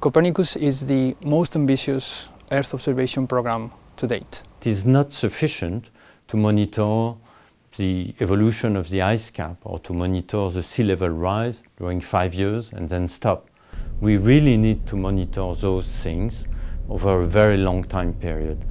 Copernicus is the most ambitious Earth observation program to date. It is not sufficient to monitor the evolution of the ice cap or to monitor the sea level rise during 5 years and then stop. We really need to monitor those things over a very long time period.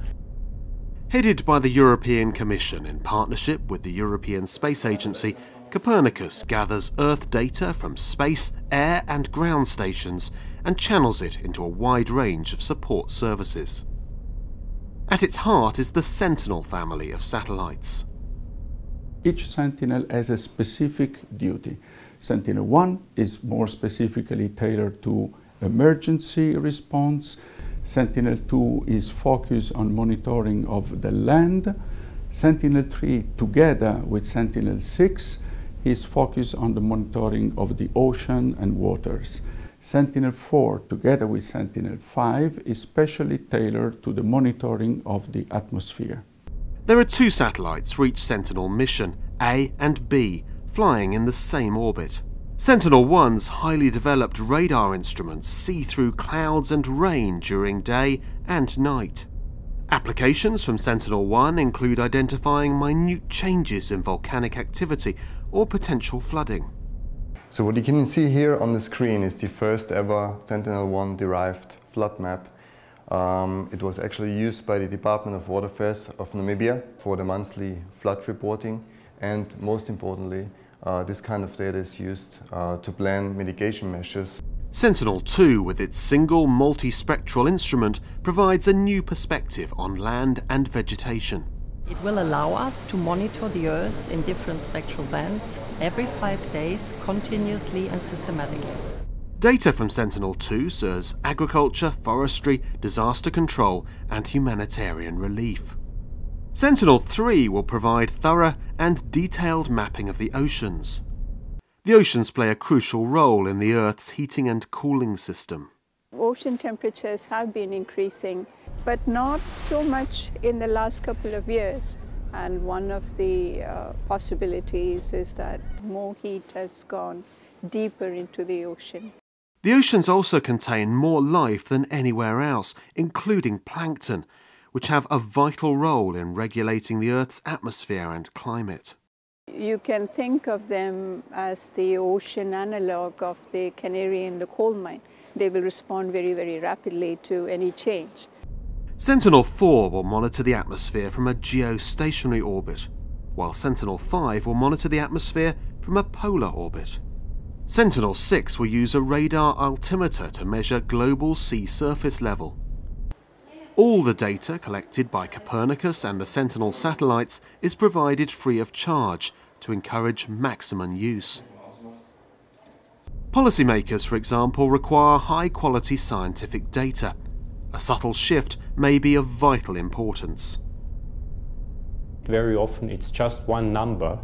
Headed by the European Commission in partnership with the European Space Agency, Copernicus gathers Earth data from space, air and ground stations and channels it into a wide range of support services. At its heart is the Sentinel family of satellites. Each Sentinel has a specific duty. Sentinel-1 is more specifically tailored to emergency response. Sentinel-2 is focused on monitoring of the land. Sentinel-3, together with Sentinel-6, is focused on the monitoring of the ocean and waters. Sentinel-4, together with Sentinel-5, is specially tailored to the monitoring of the atmosphere. There are two satellites for each Sentinel mission, A and B, flying in the same orbit. Sentinel-1's highly developed radar instruments see through clouds and rain during day and night. Applications from Sentinel-1 include identifying minute changes in volcanic activity or potential flooding. So what you can see here on the screen is the first ever Sentinel-1 derived flood map. It was actually used by the Department of Water Affairs of Namibia for the monthly flood reporting, and most importantly, this kind of data is used to plan mitigation measures. Sentinel-2, with its single multispectral instrument, provides a new perspective on land and vegetation. It will allow us to monitor the Earth in different spectral bands every 5 days, continuously and systematically. Data from Sentinel-2 serves agriculture, forestry, disaster control and humanitarian relief. Sentinel-3 will provide thorough and detailed mapping of the oceans. The oceans play a crucial role in the Earth's heating and cooling system. Ocean temperatures have been increasing, but not so much in the last couple of years. And one of the possibilities is that more heat has gone deeper into the ocean. The oceans also contain more life than anywhere else, including plankton, which have a vital role in regulating the Earth's atmosphere and climate. You can think of them as the ocean analogue of the canary in the coal mine. They will respond very, very rapidly to any change. Sentinel-4 will monitor the atmosphere from a geostationary orbit, while Sentinel-5 will monitor the atmosphere from a polar orbit. Sentinel-6 will use a radar altimeter to measure global sea surface level. All the data collected by Copernicus and the Sentinel satellites is provided free of charge to encourage maximum use. Policymakers, for example, require high-quality scientific data. A subtle shift may be of vital importance. Very often it's just one number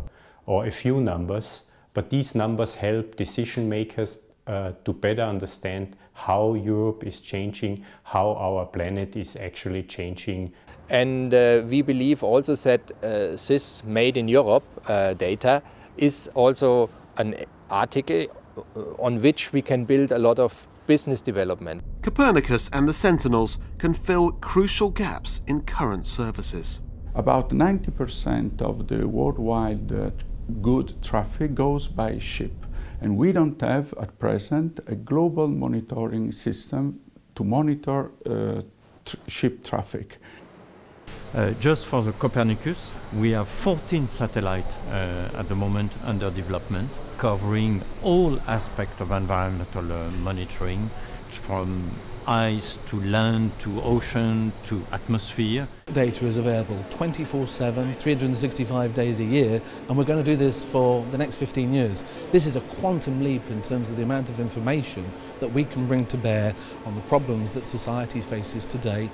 or a few numbers, but these numbers help decision makers to better understand how Europe is changing, how our planet is actually changing. And we believe also that this Made in Europe data is also an article on which we can build a lot of business development. Copernicus and the Sentinels can fill crucial gaps in current services. About 90% of the worldwide good traffic goes by ship. And we don't have, at present, a global monitoring system to monitor ship traffic. Just for the Copernicus, we have 14 satellites at the moment under development, covering all aspects of environmental monitoring, from ice to land to ocean to atmosphere. Data is available 24/7, 365 days a year, and we're going to do this for the next 15 years. This is a quantum leap in terms of the amount of information that we can bring to bear on the problems that society faces today.